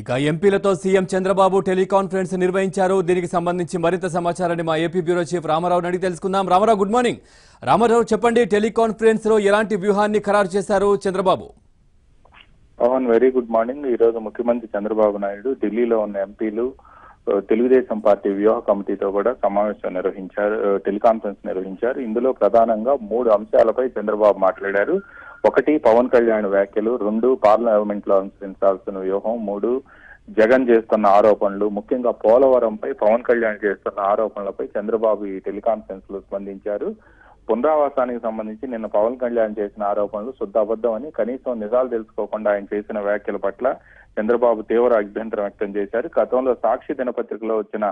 ఇక ఎంపీలతో CM Chandrababu teleconference నిర్వహించారు. దీనికి సంబంధించి మరింత సమాచారాన్ని మా ఏపీ బ్యూరో చీఫ్ రామారావుని అడిగి తెలుసుకుందాం. Ramarao, good morning. రామారావు, చెప్పండి, టెలికాన్ఫరెన్స్ లో ఎలాంటి వ్యూహాన్ని ఖరారు చేశారు చంద్రబాబు? అవును, వెరీ గుడ్ మార్నింగ్. ఈ రోజు ముఖ్యమంత్రి చంద్రబాబు నాయుడు ఢిల్లీలో ఉన్న ఎంపీలు, తెలుగుదేశం పార్టీ వ్యూహ కమిటీతో కూడా సమావేశం నిర్వహించారు, టెలికాన్ఫరెన్స్ నిర్వహించారు. ఇందులో ప్రధానంగా 3 అంశాలపై చంద్రబాబు మాట్లాడారు. 1, పవన్ కళ్యాణ్ వ్యాఖ్యలు, 2, పార్లమెంట్ లో అనుసరించాల్సిన వ్యూహం, 3, జగన్ చేస్తున్న ఆరోపణలు. ముఖ్యంగా పోలవరంపై పవన్ కళ్యాణ్ చేస్తున్న ఆరోపణలపై చంద్రబాబు ఈ టెలికాన్ఫరెన్స్ లో స్పందించారు. పునరావాసానికి సంబంధించి నిన్న పవన్ కళ్యాణ్ చేసిన ఆరోపణలు శుద్ధ అబద్ధం అని, కనీసం నిజాలు తెలుసుకోకుండా ఆయన చేసిన వ్యాఖ్యల పట్ల చంద్రబాబు తీవ్ర అభ్యంతరం వ్యక్తం చేశారు. గతంలో సాక్షి దినపత్రికలో వచ్చిన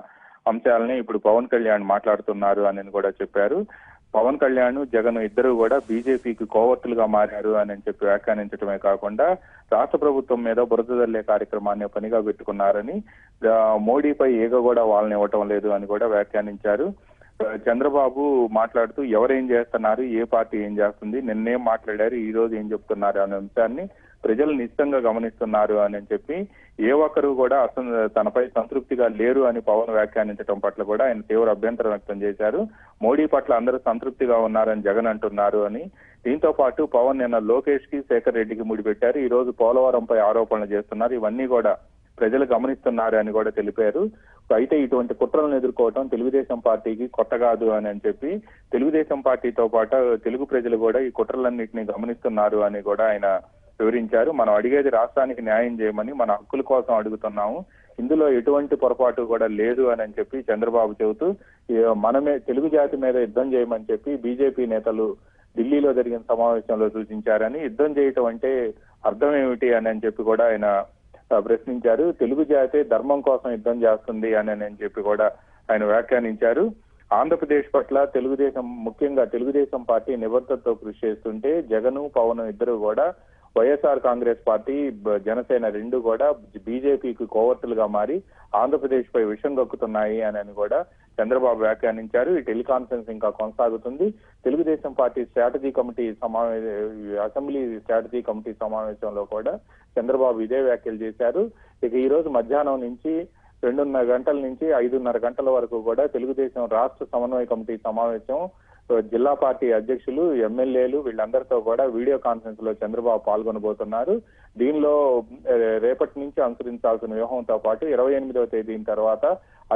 అంశాలని ఇప్పుడు పవన్ కళ్యాణ్ మాట్లాడుతున్నారు అని కూడా చెప్పారు. పవన్ కళ్యాణ్, జగన్ ఇద్దరు కూడా బీజేపీకి కోవర్టులుగా మారారు అని చెప్పి వ్యాఖ్యానించడమే కాకుండా రాష్ట్ర ప్రభుత్వం మీద బురద జల్లే కార్యక్రమాన్ని పనిగా పెట్టుకున్నారని, మోడీపై ఏగ కూడా వాళ్ళనివ్వటం లేదు అని కూడా వ్యాఖ్యానించారు. చంద్రబాబు మాట్లాడుతూ ఎవరేం చేస్తున్నారు, ఏ పార్టీ ఏం చేస్తుంది, నిన్నేం మాట్లాడారు, ఈ రోజు ఏం చెప్తున్నారు అనే అంశాన్ని ప్రజలు నిశ్చితంగా గమనిస్తున్నారు అని చెప్పి, ఏ ఒక్కరు కూడా తనపై సంతృప్తిగా లేరు అని పవన్ వ్యాఖ్యానించడం పట్ల కూడా ఆయన తీవ్ర అభ్యంతరం వ్యక్తం చేశారు. మోడీ పట్ల అందరూ సంతృప్తిగా ఉన్నారని జగన్ అంటున్నారు అని. దీంతో పాటు పవన్ నిన్న లోకేష్ కి, శేఖర్ రెడ్డికి ముడిపెట్టారు. ఈ రోజు పోలవరంపై ఆరోపణలు చేస్తున్నారు. ఇవన్నీ కూడా ప్రజలు గమనిస్తున్నారు అని కూడా తెలిపారు. అయితే ఇటువంటి కుట్రలను ఎదుర్కోవడం తెలుగుదేశం పార్టీకి కొత్త కాదు అని చెప్పి, తెలుగుదేశం పార్టీతో పాటు తెలుగు ప్రజలు కూడా ఈ కుట్రలన్నింటినీ గమనిస్తున్నారు అని కూడా ఆయన వివరించారు. మనం అడిగేది రాష్ట్రానికి న్యాయం చేయమని, మన హక్కుల కోసం అడుగుతున్నాము, ఇందులో ఎటువంటి పొరపాటు కూడా లేదు అని చెప్పి చంద్రబాబు చెబుతూ, మనమే తెలుగు జాతి మీద యుద్ధం చేయమని చెప్పి బీజేపీ నేతలు ఢిల్లీలో జరిగిన సమావేశంలో సూచించారని, యుద్ధం చేయటం అంటే అర్థం ఏమిటి అని చెప్పి కూడా ఆయన ప్రశ్నించారు. తెలుగు జాతి ధర్మం కోసం యుద్ధం చేస్తుంది అని చెప్పి కూడా ఆయన వ్యాఖ్యానించారు. ఆంధ్రప్రదేశ్ పట్ల తెలుగుదేశం, ముఖ్యంగా తెలుగుదేశం పార్టీ నిబద్ధతతో కృషి చేస్తుంటే, జగన్, పవన్ ఇద్దరు కూడా, వైఎస్ఆర్ కాంగ్రెస్ పార్టీ, జనసేన రెండు కూడా బీజేపీకి కోవర్టులుగా మారి ఆంధ్రప్రదేశ్ పై విషం గక్కుతున్నాయి అని కూడా చంద్రబాబు వ్యాఖ్యానించారు. ఈ టెలికాన్ఫరెన్స్ ఇంకా కొనసాగుతుంది. Telugu Desam party strategy committee assembly strategy committee సమావేశంలో కూడా చంద్రబాబు ఇదే వ్యాఖ్యలు చేశారు. ఇక ఈ రోజు మధ్యాహ్నం నుంచి 2:30 గంటల నుంచి 5:30 గంటల వరకు కూడా తెలుగుదేశం రాష్ట్ర సమన్వయ కమిటీ సమావేశం, జిల్లా పార్టీ అధ్యక్షులు, ఎమ్మెల్యేలు వీళ్ళందరితో కూడా వీడియో కాన్ఫరెన్స్ లో చంద్రబాబు పాల్గొనబోతున్నారు. దీనిలో రేపటి నుంచి అనుసరించాల్సిన వ్యూహంతో పాటు 28వ తేదీన తర్వాత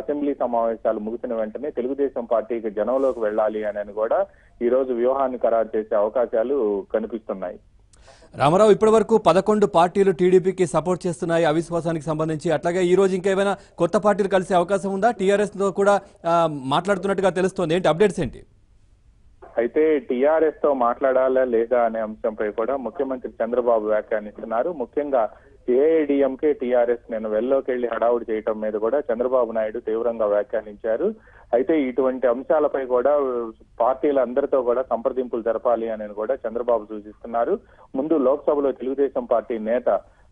అసెంబ్లీ సమావేశాలు ముగిసిన వెంటనే తెలుగుదేశం పార్టీకి జనంలోకి వెళ్ళాలి అని కూడా ఈ రోజు వ్యూహాన్ని ఖరారు చేసే అవకాశాలు కనిపిస్తున్నాయి. రామారావు, ఇప్పటి వరకు 11 పార్టీలు టీడీపీకి సపోర్ట్ చేస్తున్నాయి అవిశ్వాసానికి సంబంధించి. అట్లాగే ఈ రోజు ఇంకేమైనా కొత్త పార్టీలు కలిసే అవకాశం ఉందా? టీఆర్ఎస్ తో కూడా మాట్లాడుతున్నట్టుగా తెలుస్తోంది. ఏంటి అప్డేట్స్ ఏంటి? అయితే టీఆర్ఎస్ తో మాట్లాడాలా లేదా అనే అంశంపై కూడా ముఖ్యమంత్రి చంద్రబాబు వ్యాఖ్యానిస్తున్నారు. ముఖ్యంగా ఏఐడిఎంకే, టీఆర్ఎస్ నేను వెల్లోకి వెళ్లి హడావుడి చేయటం మీద కూడా చంద్రబాబు నాయుడు తీవ్రంగా వ్యాఖ్యానించారు. అయితే ఇటువంటి అంశాలపై కూడా పార్టీలందరితో కూడా సంప్రదింపులు జరపాలి అని కూడా చంద్రబాబు సూచిస్తున్నారు. ముందు లోక్సభలో తెలుగుదేశం పార్టీ నేత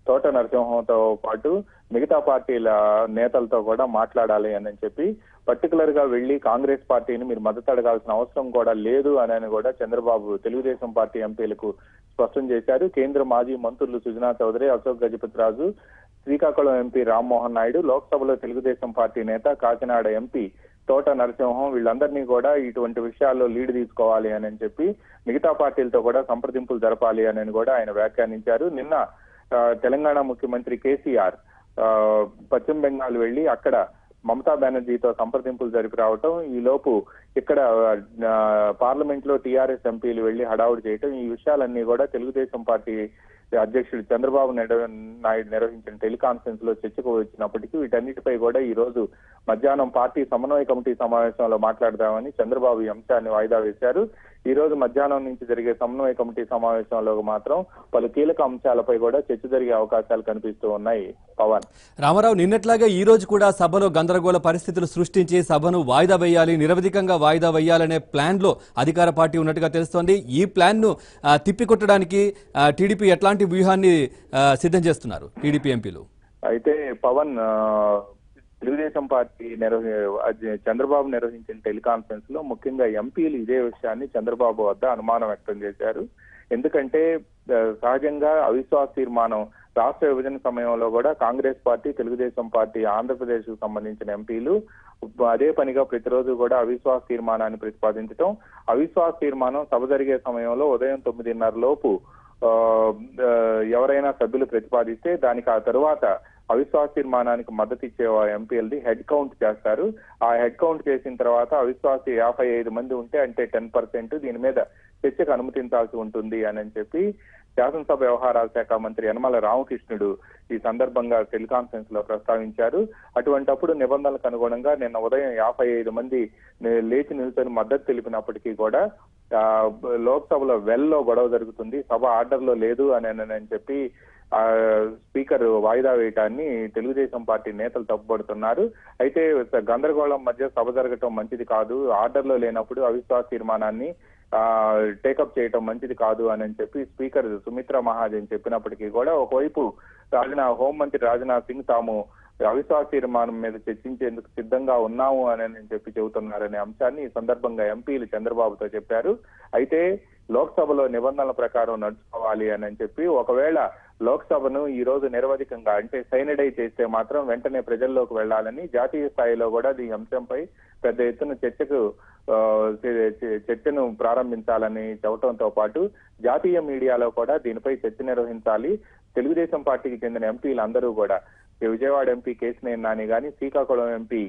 తోట నరసింహంతో పాటు మిగతా పార్టీల నేతలతో కూడా మాట్లాడాలి అని చెప్పి, పర్టికులర్ గా వెళ్లి కాంగ్రెస్ పార్టీని మీరు మద్దతు అడగాల్సిన అవసరం కూడా లేదు అని కూడా చంద్రబాబు తెలుగుదేశం పార్టీ ఎంపీలకు స్పష్టం చేశారు. కేంద్ర మాజీ మంత్రులు సుజనా చౌదరి, అశోక్ గజపతిరాజు, శ్రీకాకుళం ఎంపీ రామ్మోహన్ నాయుడు, లోక్సభలో తెలుగుదేశం పార్టీ నేత, కాకినాడ ఎంపీ తోట నరసింహం వీళ్ళందరినీ కూడా ఇటువంటి విషయాల్లో లీడ్ తీసుకోవాలి అని చెప్పి, మిగతా పార్టీలతో కూడా సంప్రదింపులు జరపాలి అని కూడా ఆయన వ్యాఖ్యానించారు. నిన్న తెలంగాణ ముఖ్యమంత్రి కేసీఆర్ పశ్చిమ బెంగాల్ వెళ్లి అక్కడ మమతా బెనర్జీతో సంప్రదింపులు జరిపి రావటం, ఈ లోపు ఇక్కడ పార్లమెంట్ లో టీఆర్ఎస్ ఎంపీలు వెళ్లి హడావుడి చేయటం, ఈ విషయాలన్నీ కూడా తెలుగుదేశం పార్టీ అధ్యక్షుడు చంద్రబాబు నాయుడు నిర్వహించిన టెలికాన్ఫరెన్స్ లో చర్చకు వచ్చినప్పటికీ, వీటన్నిటిపై కూడా ఈ రోజు మధ్యాహ్నం పార్టీ సమన్వయ కమిటీ సమావేశంలో మాట్లాడదామని చంద్రబాబు ఈ అంశాన్ని వాయిదా వేశారు. ఈ రోజు మధ్యాహ్నం నుంచి జరిగే సమన్వయ కమిటీ సమావేశంలో మాత్రం పలు కీలక అంశాలపై కూడా చర్చ జరిగే అవకాశాలు కనిపిస్తూ ఉన్నాయి. పవన్, రామారావు, నిన్నట్లాగా ఈ రోజు కూడా సభలో గందరగోళ పరిస్థితులు సృష్టించి సభను వాయిదా వేయాలి, నిరవధికంగా వాయిదా వేయాలనే ప్లాన్ లో అధికార పార్టీ ఉన్నట్టుగా తెలుస్తోంది. ఈ ప్లాన్ ను తిప్పికొట్టడానికి టీడీపీ ఎట్లాంటి వ్యూహాన్ని సిద్ధం చేస్తున్నారు టీడీపీ ఎంపీలు? అయితే పవన్, తెలుగుదేశం పార్టీ చంద్రబాబు నిర్వహించిన టెలికాన్ఫరెన్స్ లో ముఖ్యంగా ఎంపీలు ఇదే విషయాన్ని చంద్రబాబు వద్ద అనుమానం వ్యక్తం చేశారు. ఎందుకంటే సహజంగా అవిశ్వాస తీర్మానం రాష్ట్ర విభజన సమయంలో కూడా కాంగ్రెస్ పార్టీ, తెలుగుదేశం పార్టీ ఆంధ్రప్రదేశ్కు సంబంధించిన ఎంపీలు అదే పనిగా ప్రతిరోజు కూడా అవిశ్వాస తీర్మానాన్ని ప్రతిపాదించడం. అవిశ్వాస తీర్మానం సభ జరిగే సమయంలో ఉదయం 9:30 లోపు ఎవరైనా సభ్యులు ప్రతిపాదిస్తే దానికి ఆ తరువాత అవిశ్వాస తీర్మానానికి మద్దతు ఇచ్చే ఎంపీఎల్ది హెడ్ కౌంట్ చేస్తారు. ఆ హెడ్ కౌంట్ చేసిన తర్వాత అవిశ్వాస 55 మంది ఉంటే అంటే 10% దీని మీద చర్చకు అనుమతించాల్సి ఉంటుంది అని చెప్పి శాసనసభ వ్యవహారాల శాఖ మంత్రి యనమల రామకృష్ణుడు ఈ సందర్భంగా టెలికాన్ఫరెన్స్ లో ప్రస్తావించారు. అటువంటప్పుడు నిబంధనలకు అనుగుణంగా నిన్న ఉదయం 55 మంది లేచి నిలుచొని మద్దతు తెలిపినప్పటికీ కూడా లోక్సభలో వెల్లో గొడవ జరుగుతుంది, సభ ఆర్డర్ లో లేదు అని చెప్పి స్పీకర్ వాయిదా వేయటాన్ని తెలుగుదేశం పార్టీ నేతలు తప్పుపడుతున్నారు. అయితే గందరగోళం మధ్య సభ జరగటం మంచిది కాదు, ఆర్డర్ లో లేనప్పుడు అవిశ్వాస తీర్మానాన్ని టేకప్ చేయటం మంచిది కాదు అని చెప్పి స్పీకర్ సుమిత్రా మహాజన్ చెప్పినప్పటికీ కూడా ఒకవైపు హోంమంత్రి రాజ్నాథ్ సింగ్ తాము అవిశ్వాస తీర్మానం మీద చర్చించేందుకు సిద్ధంగా ఉన్నాము అని చెప్పి చెబుతున్నారనే అంశాన్ని ఈ సందర్భంగా ఎంపీలు చంద్రబాబుతో చెప్పారు. అయితే లోక్సభలో నిబంధనల ప్రకారం నడుచుకోవాలి అని చెప్పి ఒకవేళ లోక్సభను ఈ రోజు నిరవధికంగా అంటే సైనడై చేస్తే మాత్రం వెంటనే ప్రజల్లోకి వెళ్లాలని జాతీయ స్థాయిలో కూడా ఈ అంశంపై పెద్ద ఎత్తున చర్చను ప్రారంభించాలని చెప్పడంతో పాటు జాతీయ మీడియాలో కూడా దీనిపై చర్చ నిర్వహించాలి. తెలుగుదేశం పార్టీకి చెందిన ఎంపీలు అందరూ కూడా విజయవాడ ఎంపీ కేశినేని నాని గాని, శ్రీకాకుళం ఎంపీ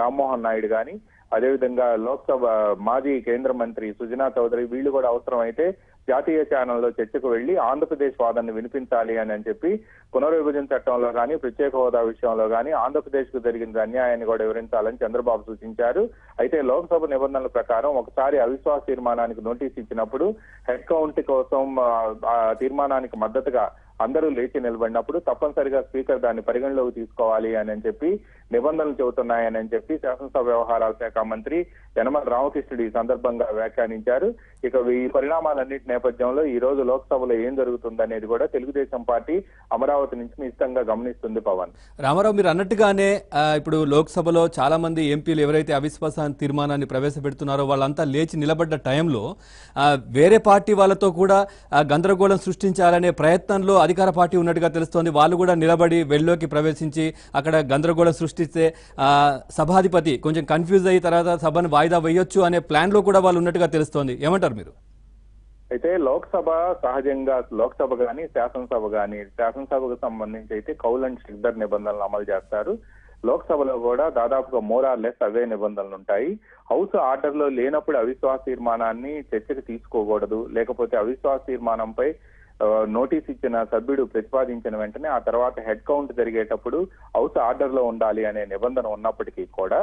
రామ్మోహన్ నాయుడు గాని, అదేవిధంగా లోక్సభ మాజీ కేంద్ర మంత్రి సుజనా చౌదరి వీళ్ళు కూడా అవసరమైతే జాతీయ ఛానల్లో చర్చకు వెళ్లి ఆంధ్రప్రదేశ్ వాదనను వినిపించాలి అని చెప్పి పునర్విభజన చట్టంలో కానీ ప్రత్యేక హోదా విషయంలో కానీ ఆంధ్రప్రదేశ్ కు జరిగిన అన్యాయాన్ని కూడా వివరించాలని చంద్రబాబు సూచించారు. అయితే లోక్సభ నిబంధనల ప్రకారం ఒకసారి అవిశ్వాస తీర్మానానికి నోటీస్ ఇచ్చినప్పుడు హెడ్ కౌంట్ కోసం ఆ తీర్మానానికి మద్దతుగా అందరూ లేచి నిలబడినప్పుడు తప్పనిసరిగా స్పీకర్ దాన్ని పరిగణలోకి తీసుకోవాలి అని చెప్పి నిబంధనలు చెబుతున్నాయని చెప్పి శాసనసభ వ్యవహారాల శాఖ మంత్రి యనమల రామకృష్ణుడు ఈ సందర్భంగా వ్యాఖ్యానించారు. ఇక ఈ పరిణామాలన్నింటి నేపథ్యంలో ఈ రోజు లోక్సభలో ఏం జరుగుతుందనేది కూడా తెలుగుదేశం పార్టీ అమరావతి నుంచి నిశ్చితంగా గమనిస్తుంది. పవన్ రామారావు, మీరు అన్నట్టుగానే ఇప్పుడు లోక్సభలో చాలా మంది ఎంపీలు ఎవరైతే అవిశ్వాస తీర్మానాన్ని ప్రవేశపెడుతున్నారో వాళ్ళంతా లేచి నిలబడ్డ టైంలో వేరే పార్టీ వాళ్ళతో కూడా గందరగోళం సృష్టించాలనే ప్రయత్నంలో అధికార పార్టీ ఉన్నట్టుగా తెలుస్తోంది. వాళ్ళు కూడా నిలబడి వెళ్లోకి ప్రవేశించి అక్కడ గందరగోళం సృష్టిస్తే సభాధిపతి కొంచెం కన్ఫ్యూజ్ అయ్యి తర్వాత సభను వాయిదా వేయొచ్చు అనే ప్లాన్ లో కూడా వాళ్ళు ఉన్నట్టుగా తెలుస్తోంది. ఏమంటారు మీరు? అయితే లోక్సభ సహజంగా లోక్సభ కానీ శాసనసభకు సంబంధించి అయితే కౌల్ అండ్ స్ట్రిక్టర్ నిబంధనలు అమలు చేస్తారు. లోక్సభలో కూడా దాదాపుగా మోరార్ లెస్ అవే నిబంధనలు ఉంటాయి. హౌస్ ఆర్డర్ లో లేనప్పుడు అవిశ్వాస తీర్మానాన్ని చర్చకు తీసుకోకూడదు, లేకపోతే అవిశ్వాస తీర్మానంపై నోటీస్ ఇచ్చిన సభ్యుడు ప్రతిపాదించిన వెంటనే ఆ తర్వాత హెడ్ కౌంట్ జరిగేటప్పుడు హౌస్ ఆర్డర్ లో ఉండాలి అనే నిబంధన ఉన్నప్పటికీ కూడా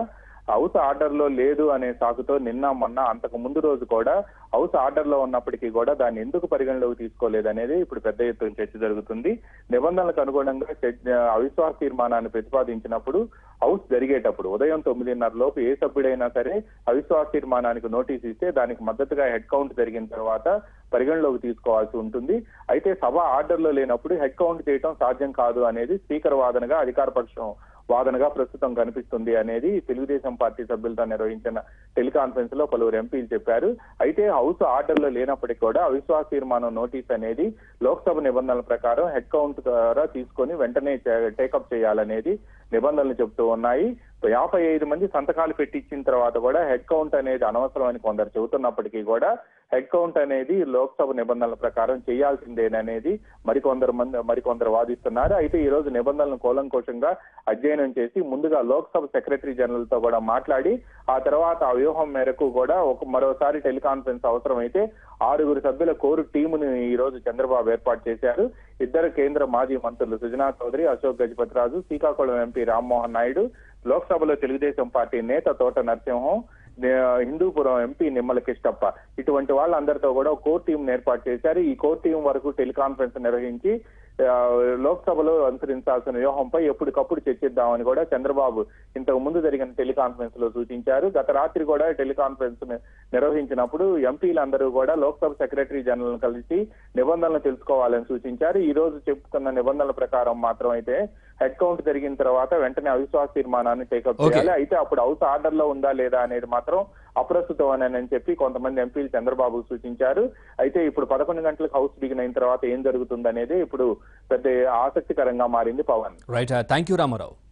హౌస్ ఆర్డర్ లో లేదు అనే సాకుతో నిన్న మొన్న అంతకు ముందు రోజు కూడా హౌస్ ఆర్డర్ లో ఉన్నప్పటికీ కూడా దాన్ని ఎందుకు పరిగణలోకి తీసుకోలేదనేది ఇప్పుడు పెద్ద ఎత్తున చర్చ జరుగుతుంది. నిబంధనలకు అనుగుణంగా అవిశ్వాస తీర్మానాన్ని ప్రతిపాదించినప్పుడు హౌస్ జరిగేటప్పుడు ఉదయం 9:30 లోపు ఏ సభ్యుడైనా సరే అవిశ్వాస తీర్మానానికి నోటీస్ ఇస్తే దానికి మద్దతుగా హెడ్ కౌంట్ జరిగిన తర్వాత పరిగణలోకి తీసుకోవాల్సి ఉంటుంది. అయితే సభ ఆర్డర్ లో లేనప్పుడు హెడ్ కౌంట్ చేయడం సాధ్యం కాదు అనేది స్పీకర్ వాదనగా, అధికార పక్షం వాదనగా ప్రస్తుతం కనిపిస్తుంది అనేది తెలుగుదేశం పార్టీ సభ్యులతో నిర్వహించిన టెలికాన్ఫరెన్స్ లో పలువురు ఎంపీలు చెప్పారు. అయితే హౌస్ ఆర్డర్ లో లేనప్పటికీ కూడా అవిశ్వాస తీర్మానం నోటీస్ అనేది లోక్సభ నిబంధనల ప్రకారం హెడ్ కౌంట్ ద్వారా తీసుకొని వెంటనే టేకప్ చేయాలనేది నిబంధనలు చెబుతూ ఉన్నాయి. 55 మంది సంతకాలు పెట్టించిన తర్వాత కూడా హెడ్ కౌంట్ అనేది అనవసరం అని కొందరు చెబుతున్నప్పటికీ కూడా హెడ్ కౌంట్ అనేది లోక్సభ నిబంధనల ప్రకారం చేయాల్సిందేననేది మరికొందరు వాదిస్తున్నారు. అయితే ఈ రోజు నిబంధనలను కూలంకోశంగా అధ్యయనం చేసి ముందుగా లోక్సభ సెక్రటరీ జనరల్ తో కూడా మాట్లాడి ఆ తర్వాత ఆ వ్యూహం మేరకు కూడా మరోసారి టెలికాన్ఫరెన్స్ అవసరమైతే 6 సభ్యుల కోరు టీమును ఈ రోజు చంద్రబాబు ఏర్పాటు చేశారు. 2 కేంద్ర మాజీ మంత్రులు సుజనా చౌదరి, అశోక్ గజపతిరాజు, శ్రీకాకుళం ఎంపీ రామ్మోహన్ నాయుడు, లోక్సభలో తెలుగుదేశం పార్టీ నేత తోట నరసింహం, హిందూపురం ఎంపీ నిమ్మలకిష్టప్ప, ఇటువంటి వాళ్ళందరితో కూడా కోర్ టీం ఏర్పాటు చేశారు. ఈ కోర్ టీం వరకు టెలికాన్ఫరెన్స్ నిర్వహించి లోక్సభలో అనుసరించాల్సిన వ్యూహంపై ఎప్పటికప్పుడు చర్చిద్దామని కూడా చంద్రబాబు ఇంతకు ముందు జరిగిన టెలికాన్ఫరెన్స్ లో సూచించారు. గత రాత్రి కూడా టెలికాన్ఫరెన్స్ నిర్వహించినప్పుడు ఎంపీలందరూ కూడా లోక్సభ సెక్రటరీ జనరల్ కలిసి నిబంధనలు తెలుసుకోవాలని సూచించారు. ఈ రోజు చెప్పుకున్న నిబంధనల ప్రకారం మాత్రం అయితే హెడ్ కౌంట్ జరిగిన తర్వాత వెంటనే అవిశ్వాస తీర్మానాన్ని టేకప్ చేయాలి. అయితే అప్పుడు హౌస్ ఆర్డర్ లో ఉందా లేదా అనేది మాత్రం అప్రస్తుతమని అని చెప్పి కొంతమంది ఎంపీలు చంద్రబాబు సూచించారు. అయితే ఇప్పుడు 11 గంటలకు హౌస్ బిగిన్ అయిన తర్వాత ఏం జరుగుతుందనేది ఇప్పుడు పెద్ద ఆసక్తికరంగా మారింది. Pawan right, thank you Ramarao.